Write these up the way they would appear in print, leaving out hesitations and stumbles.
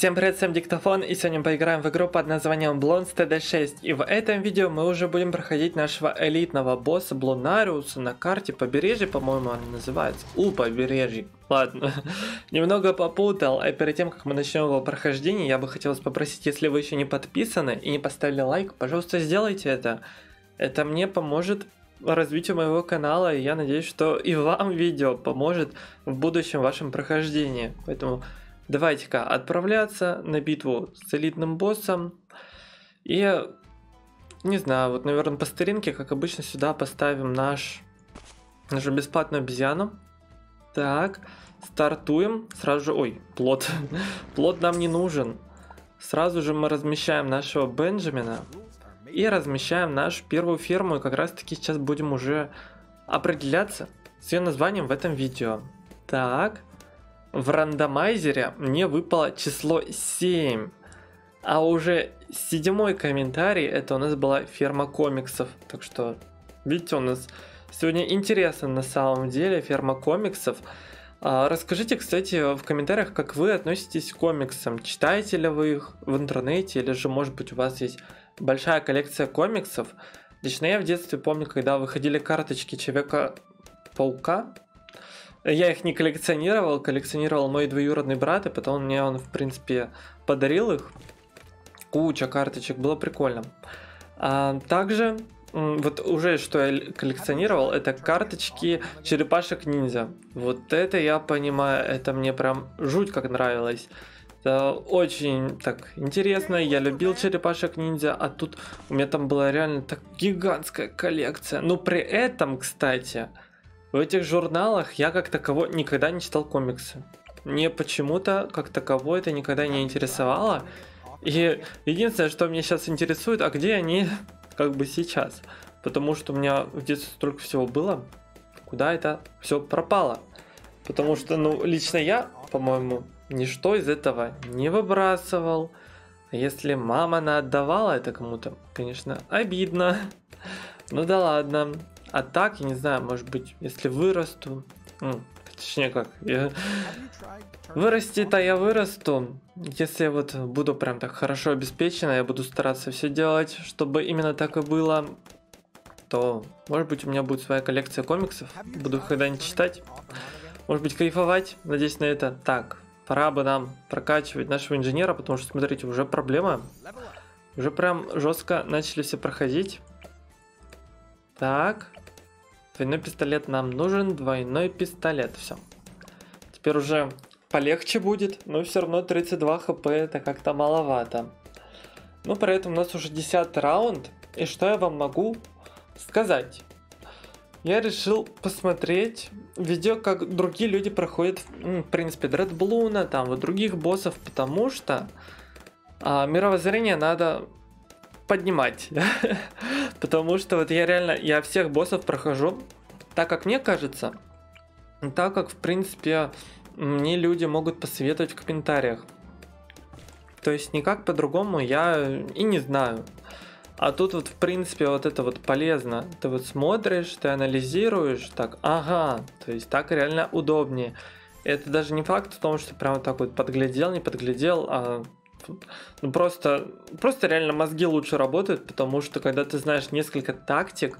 Всем привет, всем Диктофон, и сегодня мы поиграем в игру под названием Bloons TD 6. И в этом видео мы уже будем проходить нашего элитного босса Блунариуса на карте побережья, по-моему, она называется. У побережья. Ладно, немного попутал, а перед тем, как мы начнем его прохождение, я бы хотел вас попросить, если вы еще не подписаны и не поставили лайк, пожалуйста, сделайте это. Это мне поможет развитию моего канала, и я надеюсь, что и вам видео поможет в будущем вашем прохождении. Поэтому давайте-ка отправляться на битву с элитным боссом. И, не знаю, вот, наверное, по старинке, как обычно, сюда поставим нашу бесплатную обезьяну. Так, стартуем. Сразу же, ой, плот. Плот нам не нужен. Сразу же мы размещаем нашего Бенджамина. И размещаем нашу первую ферму. И как раз-таки сейчас будем уже определяться с ее названием в этом видео. Так. В рандомайзере мне выпало число 7. А уже седьмой комментарий, это у нас была ферма комиксов. Так что, видите, у нас сегодня интересно на самом деле ферма комиксов. Расскажите, кстати, в комментариях, как вы относитесь к комиксам. Читаете ли вы их в интернете, или же, может быть, у вас есть большая коллекция комиксов. Лично я в детстве помню, когда выходили карточки Человека-паука. Я их не коллекционировал, коллекционировал мой двоюродный брат, и потом мне он, в принципе, подарил их. Куча карточек, было прикольно. Также, вот уже что я коллекционировал, это карточки черепашек-ниндзя. Вот это я понимаю, это мне прям жуть как нравилось. Это очень так интересно, я любил черепашек-ниндзя, а тут у меня там была реально так гигантская коллекция. Но при этом, кстати, в этих журналах я как таково никогда не читал комиксы. Мне почему-то как таково это никогда не интересовало. И единственное, что меня сейчас интересует, а где они как бы сейчас. Потому что у меня в детстве столько всего было. Куда это все пропало? Потому что, ну, лично я, по-моему, ничто из этого не выбрасывал. Если мама наотдавала это кому-то, конечно, обидно. Ну да ладно. А так, я не знаю, может быть, если вырасту, точнее как, вырасти-то я вырасту, если я вот буду прям так хорошо обеспечена, я буду стараться все делать, чтобы именно так и было, то, может быть, у меня будет своя коллекция комиксов, буду их когда-нибудь читать, может быть, кайфовать, надеюсь на это. Так, пора бы нам прокачивать нашего инженера, потому что, смотрите, уже проблема, уже прям жестко начали все проходить. Так, двойной пистолет нам нужен, двойной пистолет, все. Теперь уже полегче будет, но все равно 32 хп это как-то маловато. Ну, при этом у нас уже 10 раунд, и что я вам могу сказать? Я решил посмотреть видео, как другие люди проходят, в принципе, Дредблуна, там, вот других боссов, потому что мировоззрение надо поднимать, потому что вот я реально, я всех боссов прохожу так, как мне кажется, так, как, в принципе, мне люди могут посоветовать в комментариях, то есть никак по-другому я и не знаю, а тут вот, в принципе, вот это вот полезно, ты вот смотришь, ты анализируешь, так, ага, то есть так реально удобнее, это даже не факт в том, что прям вот так вот подглядел, не подглядел, а ну, просто реально мозги лучше работают, потому что когда ты знаешь несколько тактик,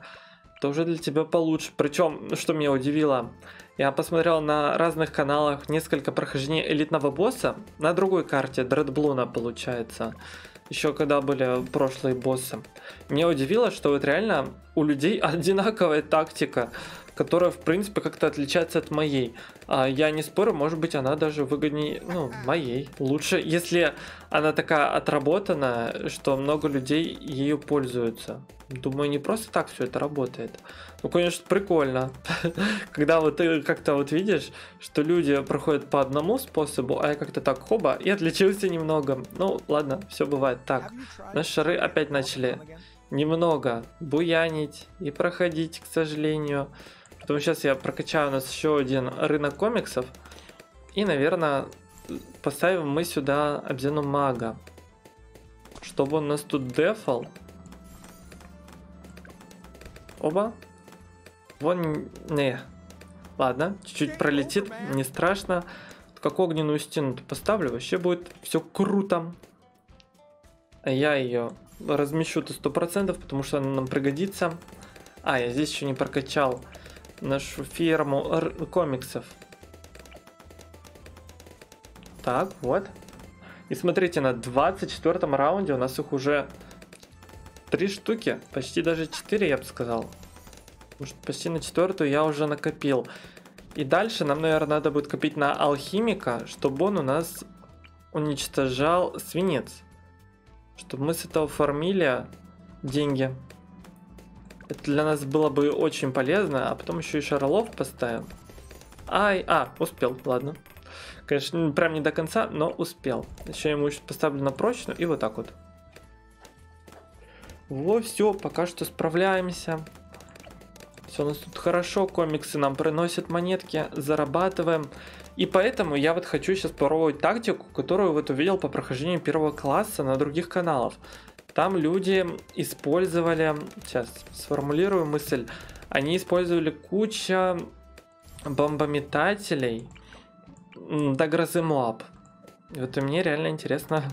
то уже для тебя получше. Причем, что меня удивило, я посмотрел на разных каналах несколько прохождений элитного босса на другой карте Дредблуна, получается, еще когда были прошлые боссы. Меня удивило, что вот реально у людей одинаковая тактика, которая, в принципе, как-то отличается от моей. Я не спорю, может быть, она даже выгоднее, ну, моей. Лучше, если она такая отработана, что много людей ею пользуются. Думаю, не просто так все это работает. Ну, конечно, прикольно, когда вот ты как-то вот видишь, что люди проходят по одному способу, а я как-то так, хоба, и отличился немного. Ну, ладно, все бывает. Так, наши шары опять начали немного буянить и проходить, к сожалению. Потому что сейчас я прокачаю у нас еще один рынок комиксов. И, наверное, поставим мы сюда обезьяну мага. Чтобы он у нас тут дефал. Оба. Вон, не. Ладно, чуть-чуть пролетит, не страшно. как огненную стену поставлю, вообще будет все круто. Я ее размещу-то 100%, потому что она нам пригодится. А, я здесь еще не прокачал нашу ферму комиксов. Так, вот. И смотрите, на 24-м раунде у нас их уже 3 штуки. Почти даже 4, я бы сказал. Потому что почти на 4-ю я уже накопил. И дальше нам, наверное, надо будет копить на алхимика, чтобы он у нас уничтожал свинец. Чтобы мы с этого фармили деньги. Это для нас было бы очень полезно. А потом еще и шарлов поставим. Ай, успел, ладно. Конечно, прям не до конца, но успел. Еще я ему поставлю на прочную и вот так вот. Во, все, пока что справляемся. Все у нас тут хорошо, комиксы нам приносят монетки, зарабатываем. И поэтому я вот хочу сейчас попробовать тактику, которую вот увидел по прохождению первого класса на других каналах. Там люди использовали, сейчас сформулирую мысль, они использовали кучу бомбометателей до грозы Моаб. Вот и мне реально интересно,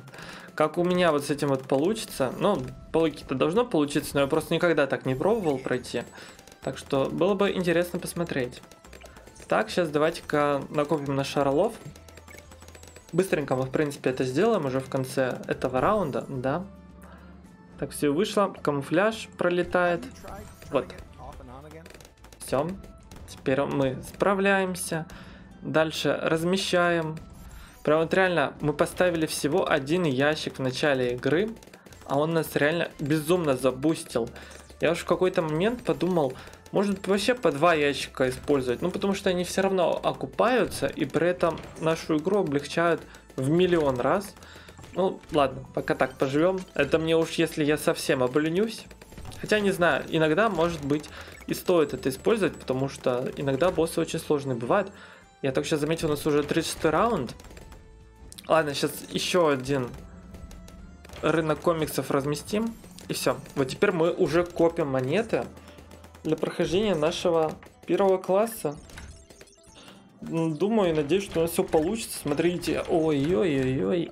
как у меня вот с этим вот получится. Ну, полуки-то должно получиться, но я просто никогда так не пробовал пройти. Так что было бы интересно посмотреть. Так, сейчас давайте-ка накопим на шарлов. Быстренько мы, в принципе, это сделаем уже в конце этого раунда, да. Так, все вышло. Камуфляж пролетает. Вот. Все. Теперь мы справляемся. Дальше размещаем. Прям вот реально мы поставили всего один ящик в начале игры, а он нас реально безумно забустил. Я уж в какой-то момент подумал, может вообще по 2 ящика использовать. Ну потому что они все равно окупаются и при этом нашу игру облегчают в миллион раз. Ну ладно, пока так поживем. Это мне уж если я совсем обленюсь. Хотя не знаю, иногда может быть и стоит это использовать, потому что иногда боссы очень сложные бывают. Я только сейчас заметил, у нас уже 36 раунд. Ладно, сейчас еще один рынок комиксов разместим. И все. Вот теперь мы уже копим монеты для прохождения нашего первого класса. Думаю и надеюсь, что у нас все получится. Смотрите. Ой-ой-ой-ой.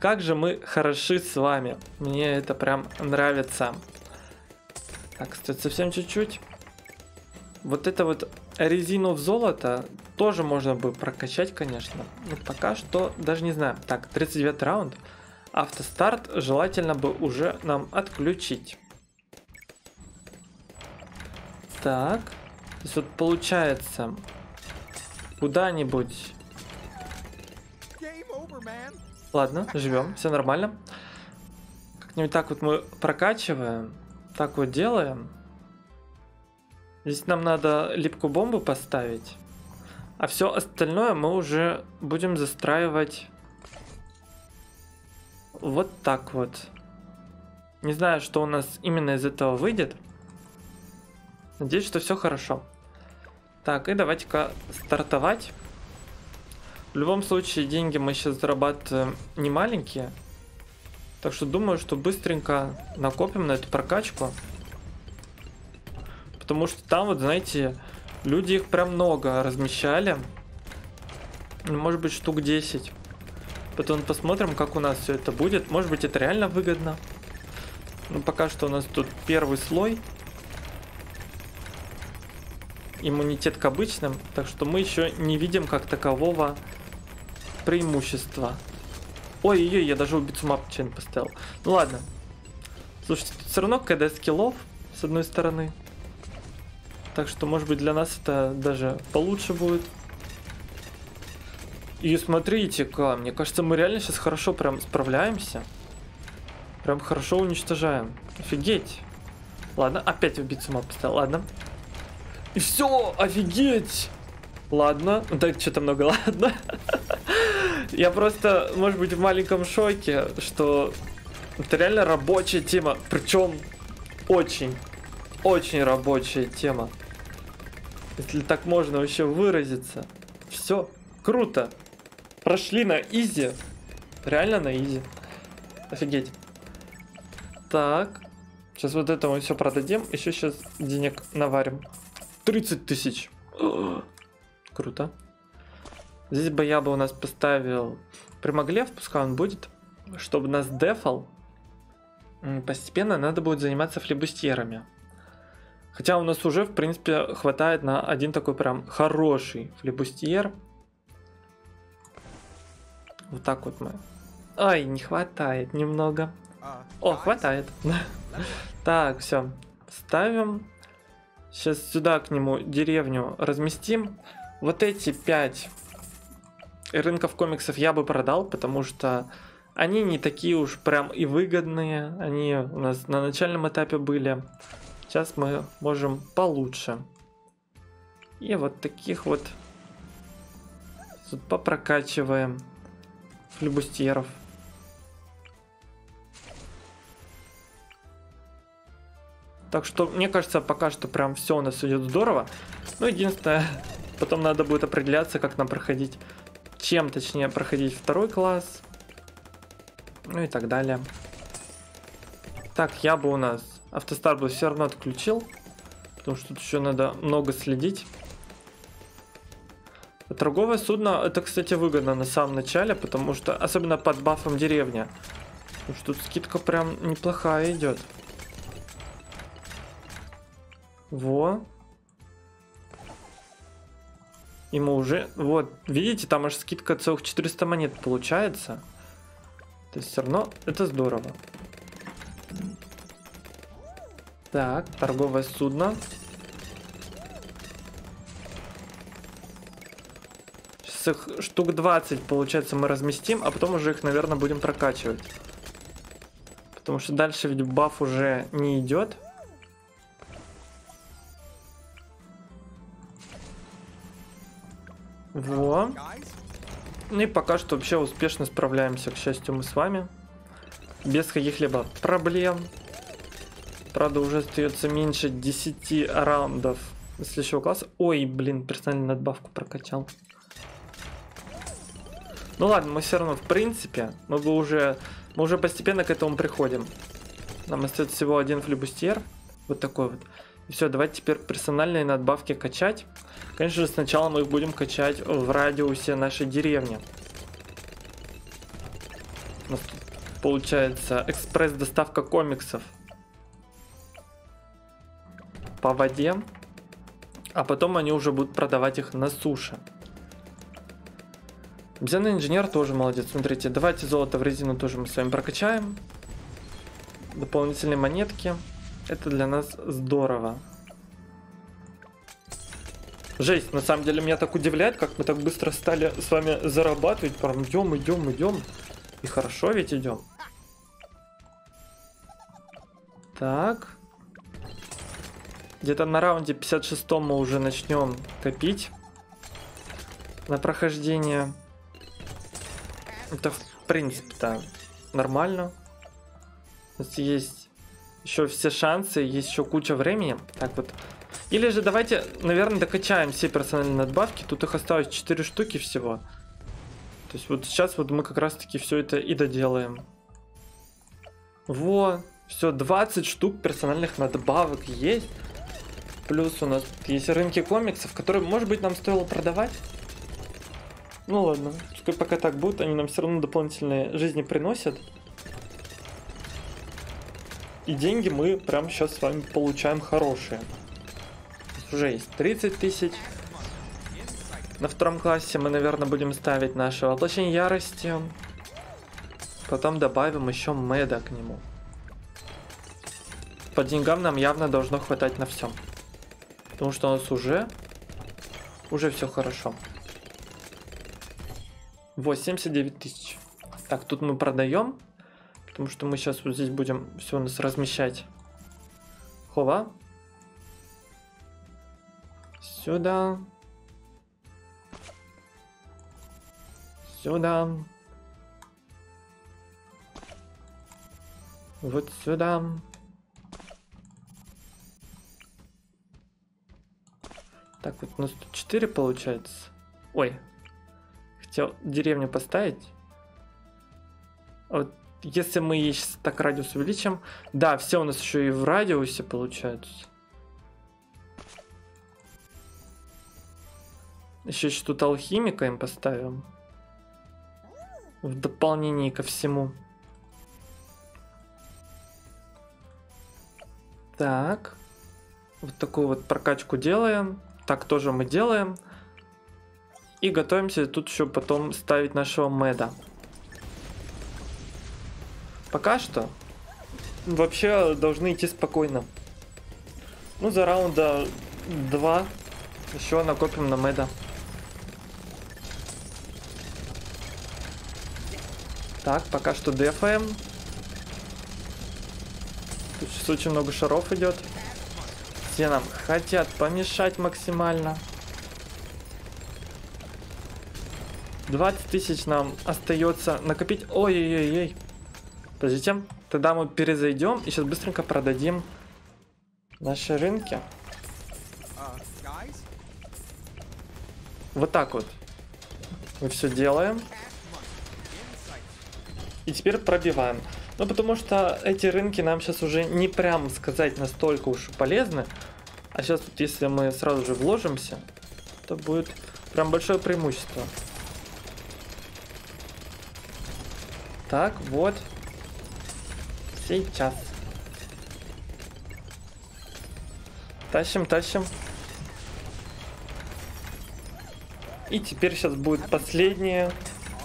Как же мы хороши с вами. Мне это прям нравится. Так, кстати, совсем чуть-чуть. Вот это вот резину в золото тоже можно бы прокачать, конечно. Но пока что даже не знаю. Так, 39 раунд. Автостарт желательно бы уже нам отключить. Так. Здесь вот получается куда-нибудь... Ладно, живем, все нормально. Как-нибудь так вот мы прокачиваем. Так вот делаем. Здесь нам надо липкую бомбу поставить. А все остальное мы уже будем застраивать... Вот так вот. Не знаю, что у нас именно из этого выйдет. Надеюсь, что все хорошо. Так, и давайте-ка стартовать. В любом случае, деньги мы сейчас зарабатываем не маленькие. Так что думаю, что быстренько накопим на эту прокачку. Потому что там, вот знаете, люди их прям много размещали. Может быть, штук 10. Потом посмотрим, как у нас все это будет. Может быть, это реально выгодно. Но пока что у нас тут первый слой. Иммунитет к обычным. Так что мы еще не видим как такового преимущества. Ой-ой-ой, я даже убийцу мап член поставил. Ну ладно. Слушайте, тут все равно КД скиллов, с одной стороны. Так что, может быть, для нас это даже получше будет. И смотрите-ка, мне кажется, мы реально сейчас хорошо прям справляемся. Прям хорошо уничтожаем. Офигеть. Ладно, опять убийцу мап поставил, ладно. И все, офигеть. Ладно, так что-то много, ладно. Я просто, может быть, в маленьком шоке, что это реально рабочая тема. Причем очень рабочая тема. Если так можно вообще выразиться. Все, круто. Прошли на изи. Реально на изи. Офигеть. Так. Сейчас вот это мы все продадим. Еще сейчас денег наварим. 30 тысяч. Круто. Здесь бы я бы у нас поставил примоглев, пускай он будет, чтобы нас дефал. Постепенно надо будет заниматься флебустьерами. Хотя у нас уже, в принципе, хватает на один такой прям хороший флебустьер. Вот так вот мы... Ай, не хватает немного. О, хватает. Так, все. Ставим. Сейчас сюда к нему деревню разместим. Вот эти 5 рынков комиксов я бы продал, потому что они не такие уж прям и выгодные. Они у нас на начальном этапе были. Сейчас мы можем получше. И вот таких вот тут попрокачиваем флебустьеров. Так что, мне кажется, пока что прям все у нас идет здорово. Ну, единственное, потом надо будет определяться, как нам проходить. Чем, точнее, проходить второй класс. Ну и так далее. Так, я бы у нас автостар бы все равно отключил. Потому что тут еще надо много следить. Торговое судно, это, кстати, выгодно на самом начале. Потому что, особенно под бафом деревня. Потому что тут скидка прям неплохая идет. Во. И мы уже... Вот, видите, там аж скидка целых 400 монет получается. То есть все равно это здорово. Так, торговое судно. Сейчас их штук 20, получается, мы разместим, а потом уже их, наверное, будем прокачивать. Потому что дальше ведь баф уже не идет. Во. Ну и пока что вообще успешно справляемся, к счастью, мы с вами. Без каких-либо проблем. Правда, уже остается меньше 10 раундов следующего класса. Ой, блин, персонально надбавку прокачал. Ну ладно, мы все равно, в принципе, мы уже постепенно к этому приходим. Нам остается всего один флебустьер. Вот такой вот. И все, давайте теперь персональные надбавки качать. Конечно же, сначала мы их будем качать в радиусе нашей деревни. У нас тут получается экспресс-доставка комиксов по воде. А потом они уже будут продавать их на суше. Обезьянный инженер тоже молодец. Смотрите, давайте золото в резину тоже мы с вами прокачаем. Дополнительные монетки. Это для нас здорово. Жесть, на самом деле меня так удивляет, как мы так быстро стали с вами зарабатывать. Прям идем. И хорошо ведь идем. Так. Где-то на раунде 56 мы уже начнем копить на прохождение. Это в принципе-то нормально. У нас есть... Еще все шансы, есть еще куча времени. Так вот. Или же давайте, наверное, докачаем все персональные надбавки. Тут их осталось 4 штуки всего. То есть вот сейчас вот мы как раз таки все это и доделаем. Во, все, 20 штук персональных надбавок есть. Плюс у нас есть рынки комиксов, которые, может быть, нам стоило продавать. Ну ладно, пускай пока так будет, они нам все равно дополнительные жизни приносят. И деньги мы прямо сейчас с вами получаем хорошие. Уже есть 30 тысяч. На втором классе мы, наверное, будем ставить наше воплощение ярости. Потом добавим еще меда к нему. По деньгам нам явно должно хватать на всем. Потому что у нас уже все хорошо. 89 тысяч. Так, тут мы продаем. Потому что мы сейчас вот здесь будем все у нас размещать. Хова. Сюда. Сюда. Вот сюда. Так, вот у нас тут 4 получается. Ой. Хотел деревню поставить. Вот. Если мы так радиус увеличим. Да, все у нас еще и в радиусе получаются. Еще что-то алхимика им поставим. В дополнение ко всему. Так. Вот такую вот прокачку делаем. Так тоже мы делаем. И готовимся тут еще потом ставить нашего мэда. Пока что вообще должны идти спокойно. Ну, за раунда 2 еще накопим на мэда. Так, пока что дефаем. Тут сейчас очень много шаров идет. Все нам хотят помешать максимально. 20 тысяч нам остается накопить. Ой-ой-ой-ой. Подождите. Тогда мы перезайдем и сейчас быстренько продадим наши рынки. Вот так вот. Мы все делаем. И теперь пробиваем. Ну, потому что эти рынки нам сейчас уже не прям сказать настолько уж полезны. А сейчас вот если мы сразу же вложимся, то будет прям большое преимущество. Так, вот. Сейчас. Тащим, тащим. И теперь сейчас будет последнее.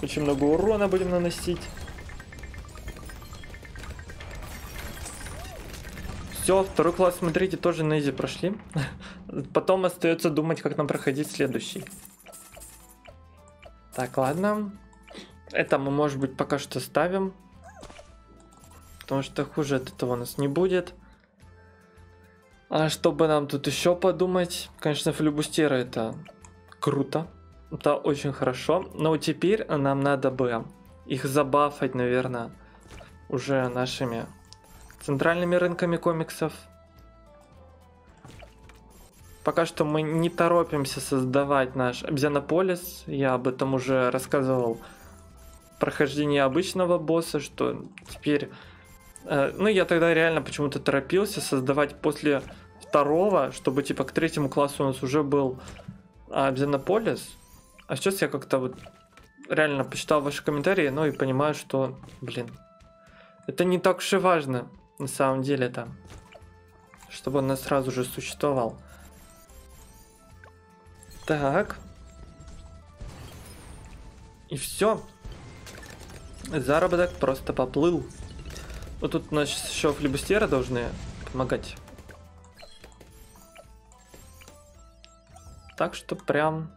Очень много урона будем наносить. Все, второй класс, смотрите, тоже на изи прошли. Потом остается думать, как нам проходить следующий. Так, ладно. Это мы, может быть, пока что ставим. Потому что хуже от этого у нас не будет. А чтобы нам тут еще подумать? Конечно, флюбустера это круто. Это очень хорошо. Но теперь нам надо бы их забафать, наверное, уже нашими... центральными рынками комиксов. Пока что мы не торопимся создавать наш Обезьянополис. Я об этом уже рассказывал. Прохождение обычного босса, что теперь... ну, я тогда реально почему-то торопился создавать после второго, чтобы типа к третьему классу у нас уже был Обезьянополис. А сейчас я как-то вот реально почитал ваши комментарии, ну и понимаю, что, блин, это не так уж и важно. На самом деле там, чтобы он сразу же существовал. Так. И все. Заработок просто поплыл. Вот тут у нас еще флибустеры должны помогать. Так что прям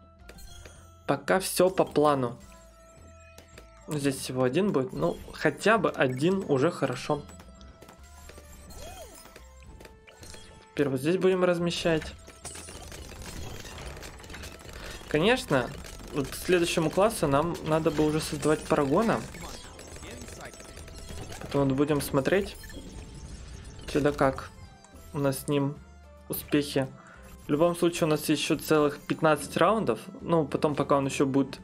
пока все по плану. Здесь всего один будет. Ну, хотя бы один уже хорошо. Теперь вот здесь будем размещать. Конечно, вот к следующему классу нам надо бы уже создавать парагона. Потом вот будем смотреть, что да как у нас с ним успехи. В любом случае у нас еще целых 15 раундов. Ну, потом пока он еще будет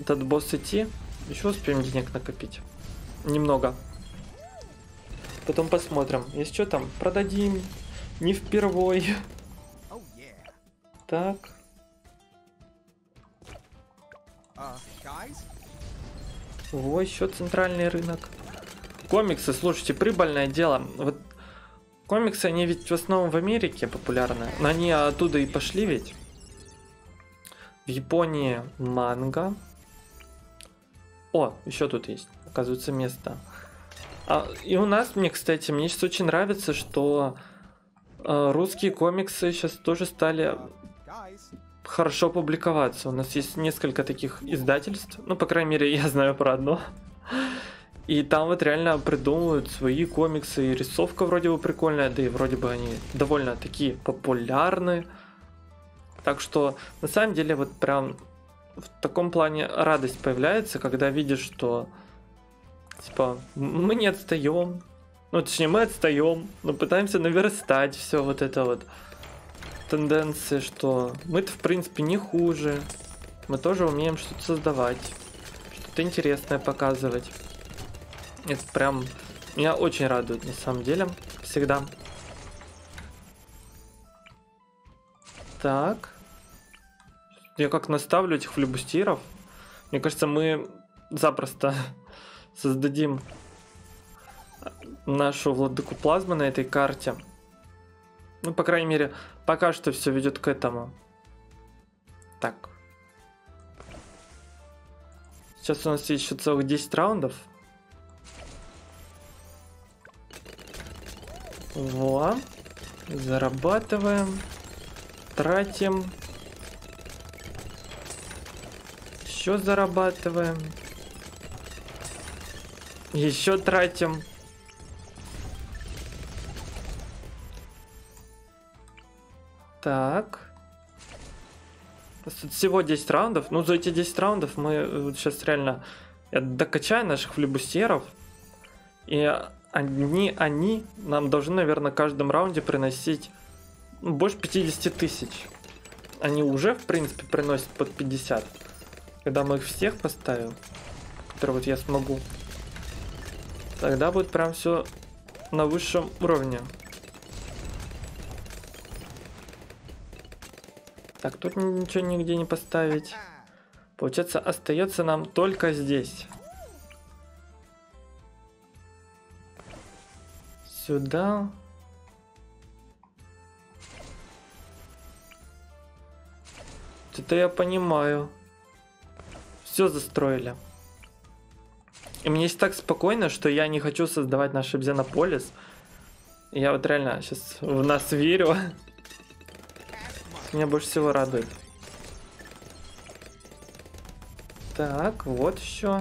этот босс идти, еще успеем денег накопить. Немного. Потом посмотрим. Если что там, продадим. Не впервой. Oh, yeah. Так. Во, еще центральный рынок. Комиксы, слушайте, прибыльное дело. Вот комиксы, они ведь в основном в Америке популярны. Но они оттуда и пошли ведь. В Японии манга. О, еще тут есть, оказывается, место. И у нас, мне, кстати, сейчас очень нравится, что... русские комиксы сейчас тоже стали хорошо публиковаться. У нас есть несколько таких издательств. Ну, по крайней мере, я знаю про одно. И там вот реально придумывают свои комиксы. И рисовка вроде бы прикольная. Да и вроде бы они довольно такие популярны. Так что, на самом деле, вот прям в таком плане радость появляется, когда видишь, что типа мы не отстаем. Ну, точнее, мы отстаем, но пытаемся наверстать все вот это вот тенденции, что мы-то, в принципе, не хуже. Мы тоже умеем что-то создавать, что-то интересное показывать. Это прям меня очень радует, на самом деле, всегда. Так, Я как наставлю этих флебустьеров, мне кажется, мы запросто создадим нашу владыку плазмы на этой карте. Ну, по крайней мере, пока что все ведет к этому. Так. Сейчас у нас есть еще целых 10 раундов. Во. Зарабатываем. Тратим. Еще зарабатываем. Еще тратим. Так. Всего 10 раундов. Ну, за эти 10 раундов мы сейчас реально докачаем наших флебустьеров. И они нам должны, наверное, в каждом раунде приносить больше 50 тысяч. Они уже, в принципе, приносят под 50. Когда мы их всех поставим, которые вот я смогу, тогда будет прям все на высшем уровне. Так, тут ничего нигде не поставить. Получается, остается нам только здесь. Сюда. Это я понимаю. Все застроили. И мне здесь так спокойно, что я не хочу создавать наш обезьянополис. Я вот реально сейчас в нас верю. Меня больше всего радует. Так, вот еще.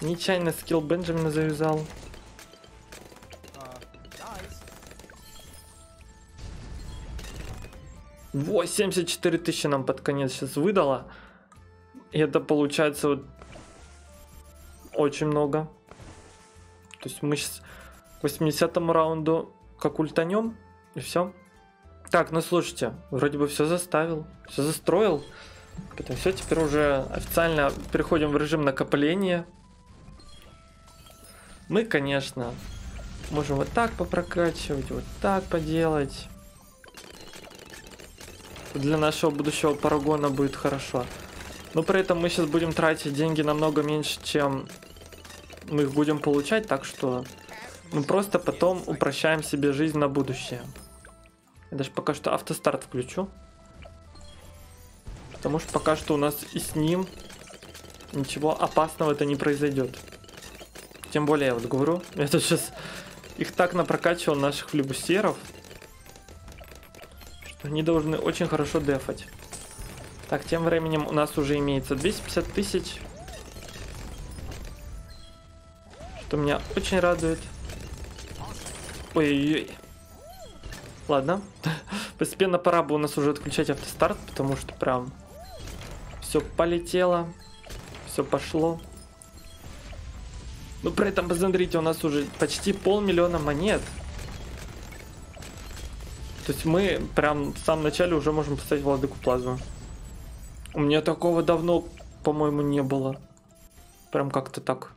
Нечаянно скилл Бенджамина завязал. Во, 74 тысячи нам под конец сейчас выдало. И это получается вот очень много. То есть мы сейчас... 80-му раунду как ультанем, и все. Так, ну слушайте, вроде бы все заставил, все застроил. Поэтому все, теперь уже официально переходим в режим накопления. Мы, конечно, можем вот так попрокачивать, вот так поделать. Для нашего будущего парагона будет хорошо. Но при этом мы сейчас будем тратить деньги намного меньше, чем мы их будем получать, так что... Мы просто потом упрощаем себе жизнь на будущее. Я даже пока что автостарт включу. Потому что пока что у нас и с ним ничего опасного-то не произойдет. Тем более, я вот говорю, я тут сейчас их так напрокачивал, наших флебусьеров, что они должны очень хорошо дефать. Так, тем временем у нас уже имеется 250 тысяч. Что меня очень радует. Ой-ой-ой. Ладно. Постепенно пора бы у нас уже отключать автостарт, потому что прям все полетело. Все пошло. Но при этом, посмотрите, у нас уже почти 500 000 монет. То есть мы прям в самом начале уже можем поставить владыку плазмы. У меня такого давно, по-моему, не было. Прям как-то так.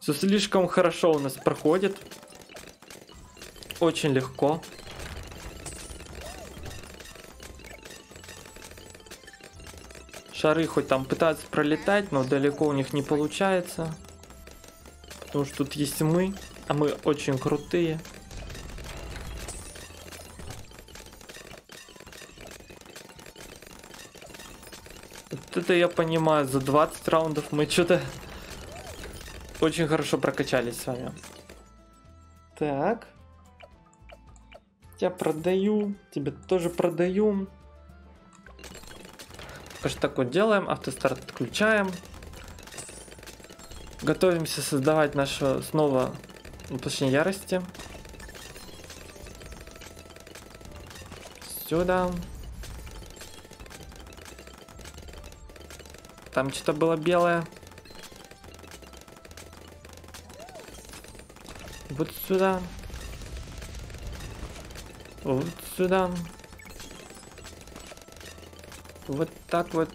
Все слишком хорошо у нас проходит. Очень легко. Шары хоть там пытаются пролетать, но далеко у них не получается. Потому что тут есть мы, а мы очень крутые. Вот это я понимаю, за 20 раундов мы что-то очень хорошо прокачались с вами. Так. Я продаю, тебе тоже продаю. Пока что так вот делаем, автостарт отключаем. Готовимся создавать нашу снова, ну, точнее, ярости. Сюда. Там что-то было белое. Вот сюда. Вот сюда. Вот так вот.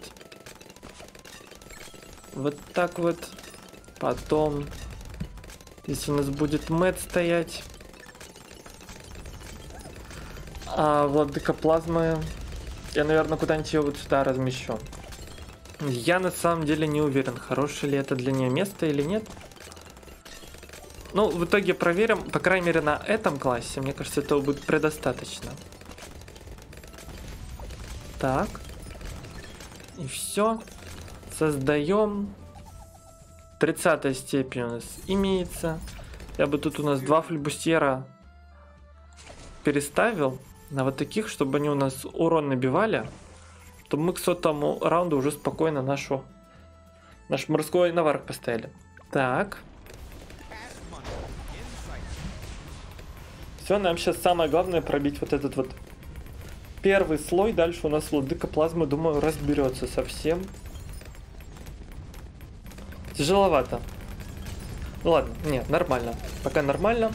Вот так вот. Потом, если у нас будет мэт стоять. А владыка плазмы... Я, наверное, куда-нибудь ее вот сюда размещу. Я на самом деле не уверен, хорошее ли это для нее место или нет. Ну, в итоге проверим. По крайней мере, на этом классе, мне кажется, этого будет предостаточно. Так. И все. Создаем. 30 степень у нас имеется. Я бы тут у нас два флибустьера переставил на вот таких, чтобы они у нас урон набивали. То мы к 100-му раунду уже спокойно наш морской наварх поставили. Так. Все, нам сейчас самое главное пробить вот этот вот первый слой. Дальше у нас владыка плазмы, думаю, разберется совсем. Тяжеловато. Ну ладно, нет, нормально. Пока нормально.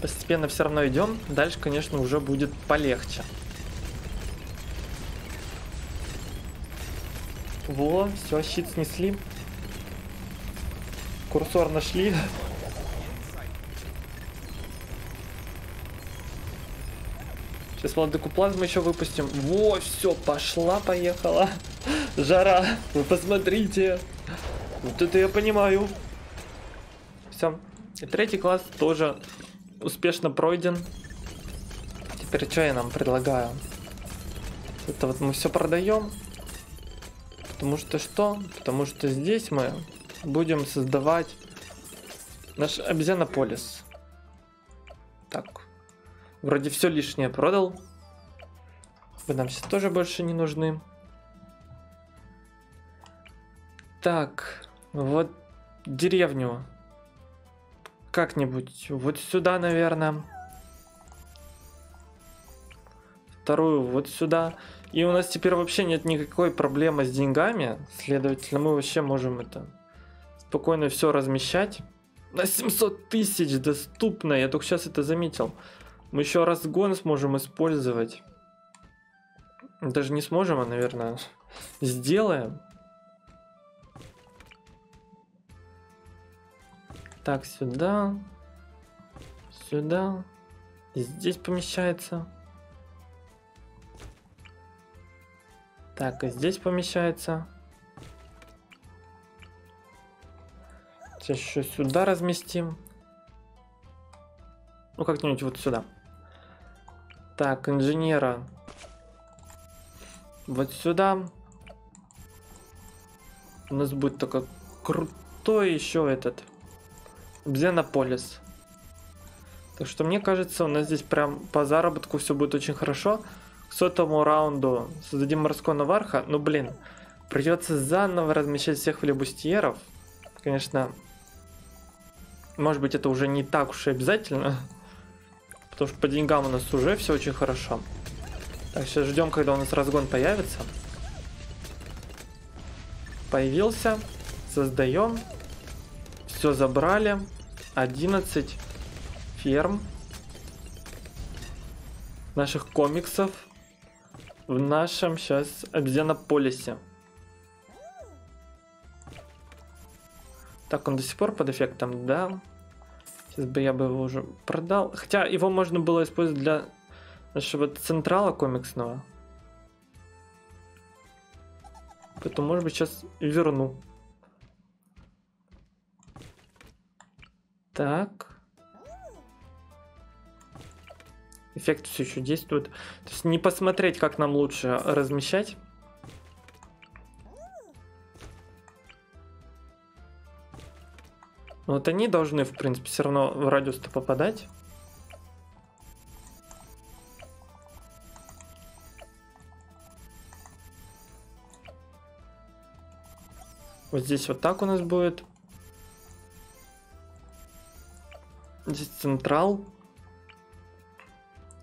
Постепенно все равно идем. Дальше, конечно, уже будет полегче. Во, все, щит снесли. Курсор нашли. Сейчас владыку плазмы еще выпустим. Во, все, пошла-поехала. Жара, вы посмотрите. Вот это я понимаю. Все. И третий класс тоже... успешно пройден. Теперь что я нам предлагаю? Это вот мы все продаем. Потому что что? Потому что здесь мы будем создавать наш обезьянополис. Так. Вроде все лишнее продал. Вы нам сейчас тоже больше не нужны. Так. Вот деревню. Как-нибудь вот сюда, наверное. Вторую вот сюда. И у нас теперь вообще нет никакой проблемы с деньгами. Следовательно, мы вообще можем это спокойно все размещать. На 700 тысяч доступно. Я только сейчас это заметил. Мы еще разгон сможем использовать. Даже не сможем, а, наверное, сделаем. Так, сюда, сюда, и здесь помещается. Так, и здесь помещается. Сейчас еще сюда разместим. Ну, как-нибудь вот сюда. Так, инженера. Вот сюда. У нас будет такой крутой еще этот... Обезьянополис. Так что мне кажется, у нас здесь прям по заработку все будет очень хорошо. К 100-му раунду создадим морского наварха. Ну блин, придется заново размещать всех флебустьеров. Конечно, может быть, это уже не так уж и обязательно. Потому что по деньгам у нас уже все очень хорошо. Так, сейчас ждем, когда у нас разгон появится. Появился. Создаем. Все забрали. 11 ферм наших комиксов в нашем сейчас обезьянополисе. Так, он до сих пор под эффектом, да? Сейчас бы я бы его уже продал. Хотя его можно было использовать для нашего централа комиксного. Поэтому, может быть, сейчас верну. Так. Эффект все еще действует. То есть не посмотреть, как нам лучше размещать. Вот они должны, в принципе, все равно в радиус-то попадать. Вот здесь вот так у нас будет. Здесь централ.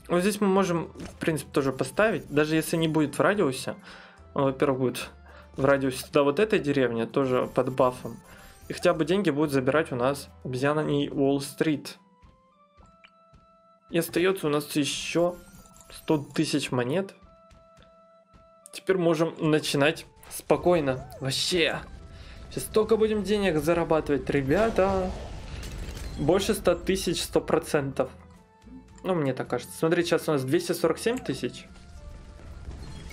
Вот здесь мы можем, в принципе, тоже поставить. Даже если не будет в радиусе. Во-первых, будет в радиусе туда вот этой деревни, тоже под бафом. И хотя бы деньги будут забирать у нас обезьяны и Уолл-стрит. И остается у нас еще 100 тысяч монет. Теперь можем начинать спокойно. Вообще. Сейчас столько будем денег зарабатывать, ребята. Больше 100 тысяч 100%. Ну, мне так кажется. Смотри, сейчас у нас 247 тысяч.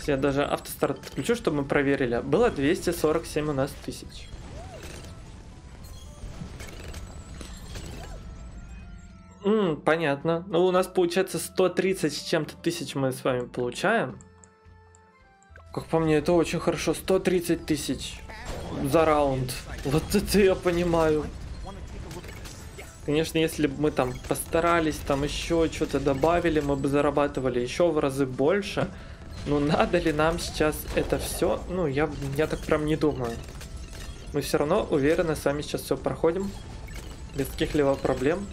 Я даже автостарт включу, чтобы мы проверили. Было 247 у нас тысяч. Понятно. Ну, у нас получается 130 с чем-то тысяч мы с вами получаем. Как по мне, это очень хорошо. 130 тысяч за раунд. Вот это я понимаю. Конечно, если бы мы там постарались, там еще что-то добавили, мы бы зарабатывали еще в разы больше. Но надо ли нам сейчас это все? Ну, я так прям не думаю. Мы все равно уверенно с вами сейчас все проходим. Без каких-либо проблем.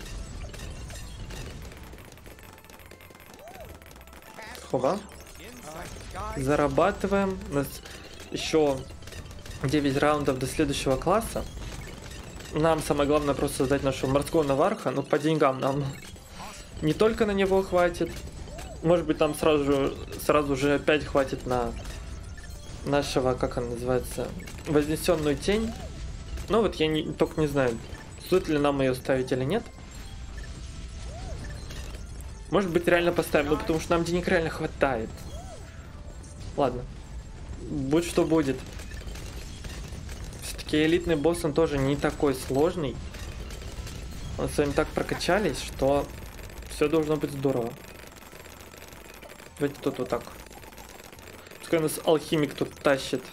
Хоба. Зарабатываем. У нас еще 9 раундов до следующего класса. Нам самое главное просто создать нашего морского наварха. Ну, по деньгам нам не только на него хватит. Может быть, там сразу же опять хватит на нашего, как он называется, Вознесенную тень. Ну вот я только не знаю, стоит ли нам ее ставить или нет. Может быть, реально поставим, ну потому что нам денег реально хватает. Ладно, будь что будет. Все-таки элитный босс, он тоже не такой сложный. Мы с вами так прокачались, что все должно быть здорово. Давайте тут вот так. Пускай у нас алхимик тут тащит.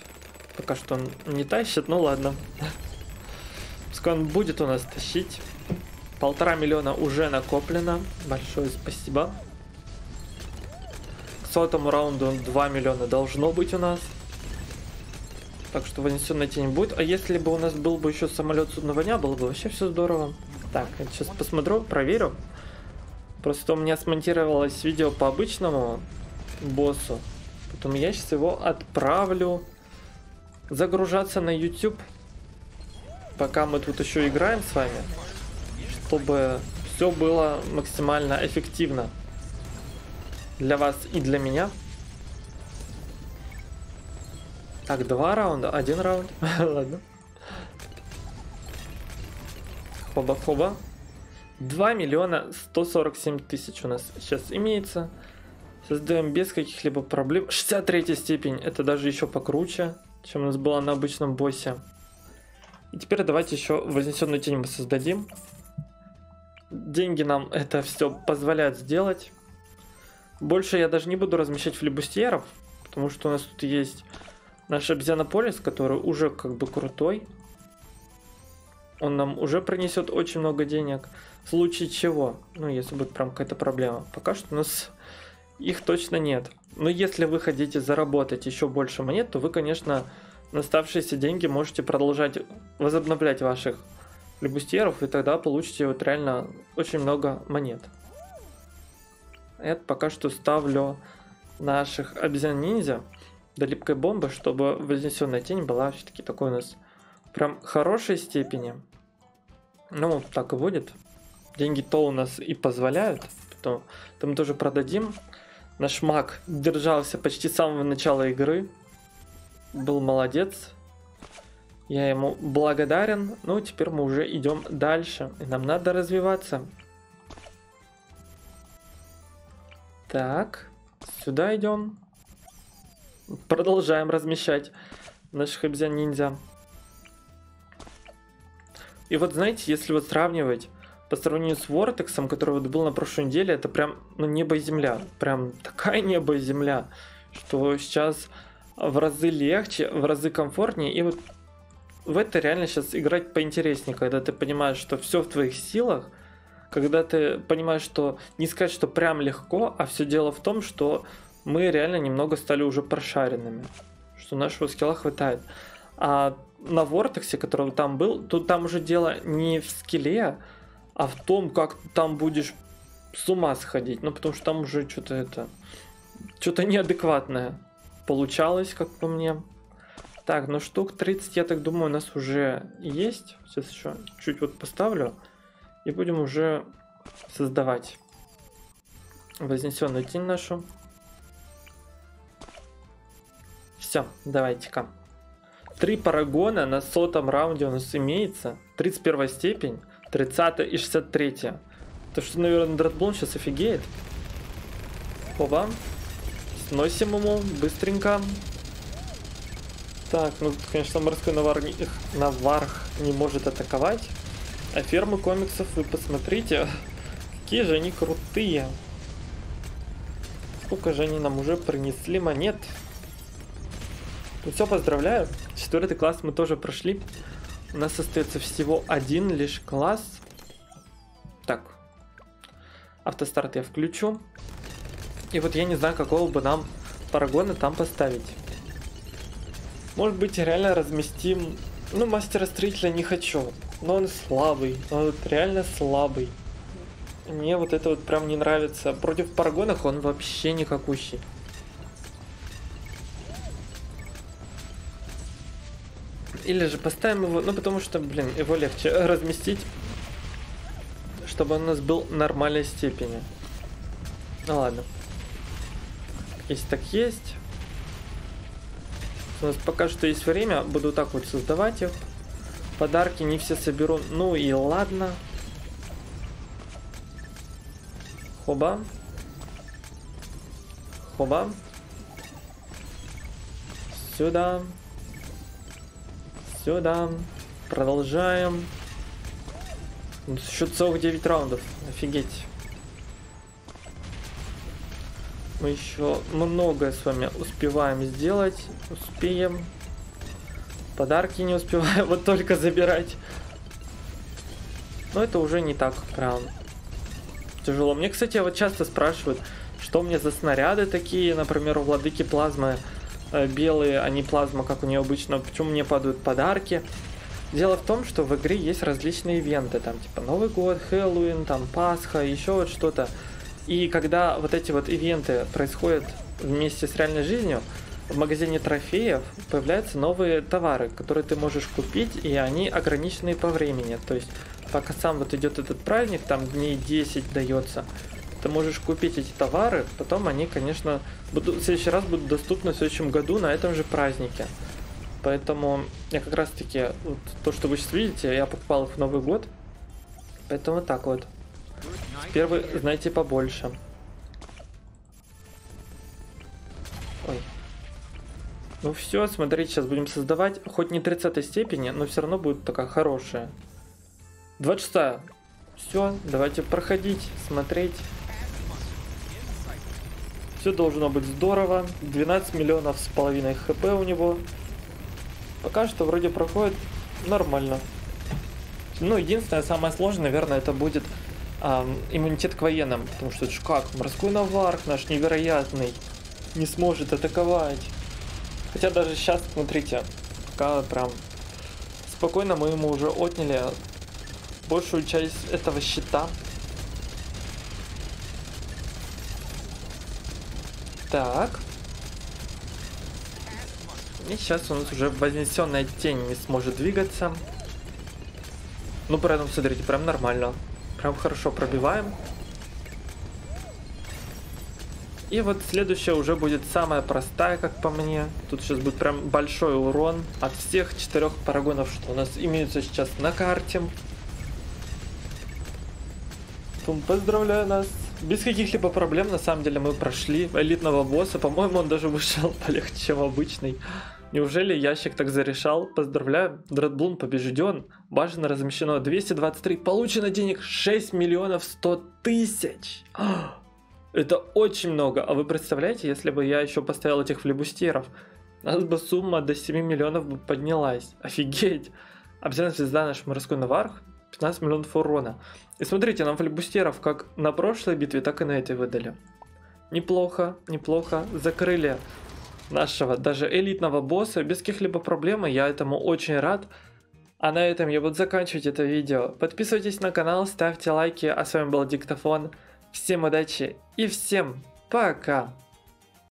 Пока что он не тащит, ну ладно. Пускай он будет у нас тащить. 1,5 миллиона уже накоплено. Большое спасибо. К 100-му раунду 2 миллиона должно быть у нас. Так что Вознесенная тень будет. А если бы у нас был бы еще самолет судного дня, было бы вообще все здорово. Так, я сейчас посмотрю, проверю. Просто у меня смонтировалось видео по обычному боссу. Потом я сейчас его отправлю загружаться на YouTube. Пока мы тут еще играем с вами. Чтобы все было максимально эффективно. Для вас и для меня. Так, 2 раунда, 1 раунд. Ладно. Хоба-хоба. 2 миллиона 147 тысяч у нас сейчас имеется. Создаем без каких-либо проблем. 63 степень. Это даже еще покруче, чем у нас было на обычном боссе. И теперь давайте еще Вознесенную тень мы создадим. Деньги нам это все позволяют сделать. Больше я даже не буду размещать флибустьеров, потому что у нас тут есть наш Обезьянополис, который уже как бы крутой. Он нам уже принесет очень много денег. В случае чего, ну если будет прям какая-то проблема. Пока что у нас их точно нет. Но если вы хотите заработать еще больше монет, то вы, конечно, на оставшиеся деньги можете продолжать возобновлять ваших флибустьеров. И тогда получите вот реально очень много монет. Я пока что ставлю наших обезьян-ниндзя до липкой бомбы, чтобы Вознесенная тень была все-таки такой у нас прям хорошей степени. Ну, так и будет. Деньги-то у нас и позволяют. Потом мы тоже продадим. Наш маг держался почти с самого начала игры. Был молодец. Я ему благодарен. Ну, теперь мы уже идем дальше. И нам надо развиваться. Так. Сюда идем. Продолжаем размещать наших обезьян-ниндзя. И вот, знаете, если вот сравнивать... По сравнению с Vortex, который вот был на прошлой неделе, это прям ну, небо и земля. Прям такая небо и земля, что сейчас в разы легче, в разы комфортнее. И вот в это реально сейчас играть поинтереснее, когда ты понимаешь, что все в твоих силах. Когда ты понимаешь, что не сказать, что прям легко, а все дело в том, что мы реально немного стали уже прошаренными. Что нашего скилла хватает. А на Vortex, который там был, тут там уже дело не в скилле, а в том, как ты там будешь с ума сходить. Ну, потому что там уже что-то это... Что-то неадекватное получалось, как по мне. Так, ну штук 30, я так думаю, у нас уже есть. Сейчас еще чуть вот поставлю. И будем уже создавать Вознесенную тень нашу. Все, давайте-ка. 3 парагона на 100-м раунде у нас имеется. 31 степень. 30 и 63. То что, наверное, Дредблун сейчас офигеет. Оба. Сносим ему быстренько. Так, ну, конечно, морской наварх не может атаковать. А фермы комиксов вы посмотрите. Какие же они крутые. Сколько же они нам уже принесли монет. Ну все, поздравляю. 4 класс мы тоже прошли. У нас остается всего один лишь класс. Так. Автостарт я включу. И вот я не знаю, какого бы нам парагона там поставить. Может быть, реально разместим... Ну, мастера-строителя не хочу. Но он слабый. Он вот реально слабый. Мне вот это вот прям не нравится. Против парагонов он вообще никакущий. Или же поставим его... Ну, потому что, блин, его легче разместить. Чтобы он у нас был нормальной степени. Ну, ладно. Есть так есть. У нас пока что есть время. Буду так вот создавать их. Подарки не все соберу. Ну и ладно. Хоба. Хоба. Сюда. Сюда. Продолжаем. Еще целых 9 раундов. Офигеть. Мы еще многое с вами успеваем сделать. Успеем. Подарки не успеваем. Вот только забирать. Но это уже не так прям тяжело. Мне, кстати, вот часто спрашивают, что мне за снаряды такие. Например, у Владыки плазмы белые, а не плазма, как у нее обычно. Почему мне падают подарки? Дело в том, что в игре есть различные ивенты. Там типа Новый год, Хэллоуин, там Пасха, еще вот что-то. И когда вот эти вот ивенты происходят вместе с реальной жизнью, в магазине трофеев появляются новые товары, которые ты можешь купить, и они ограничены по времени. То есть, пока сам вот идет этот праздник, там дней 10 дается, ты можешь купить эти товары, потом они, конечно, в следующий раз будут доступны в следующем году на этом же празднике. Поэтому я как раз таки, вот, то, что вы сейчас видите, я покупал их в Новый год, поэтому так вот. Теперь вы знаете побольше. Ой. Ну все, смотрите, сейчас будем создавать. Хоть не 30 степени, но все равно будет такая хорошая. 26. Все, давайте проходить, смотреть. Все должно быть здорово. 12 миллионов с половиной хп у него. Пока что вроде проходит нормально. Ну, единственное, самое сложное, наверное, это будет... иммунитет к военным, потому что это ж как, морской наварх наш невероятный не сможет атаковать. Хотя даже сейчас, смотрите, пока прям спокойно мы ему уже отняли большую часть этого щита. Так. И сейчас у нас уже вознесенная тень не сможет двигаться. Ну, при этом, смотрите, прям нормально. Прям хорошо пробиваем. И вот следующая уже будет самая простая, как по мне. Тут сейчас будет прям большой урон от всех 4 парагонов, что у нас имеются сейчас на карте. Поздравляю нас. Без каких-либо проблем, на самом деле, мы прошли элитного босса. По-моему, он даже вышел полегче, чем обычный. Неужели ящик так зарешал? Поздравляю, Дредблун побежден. Башня размещена 223. Получено денег 6 миллионов 100 тысяч. Это очень много. А вы представляете, если бы я еще поставил этих флебустеров, у нас бы сумма до 7 миллионов бы поднялась. Офигеть. Обезьяна звезда наш морской наварх. 15 миллионов урона. И смотрите, нам флебустеров как на прошлой битве, так и на этой выдали. Неплохо, неплохо. Закрыли нашего даже элитного босса без каких-либо проблем, я этому очень рад. А на этом я буду заканчивать это видео. Подписывайтесь на канал, ставьте лайки. А с вами был Диктофон. Всем удачи и всем пока!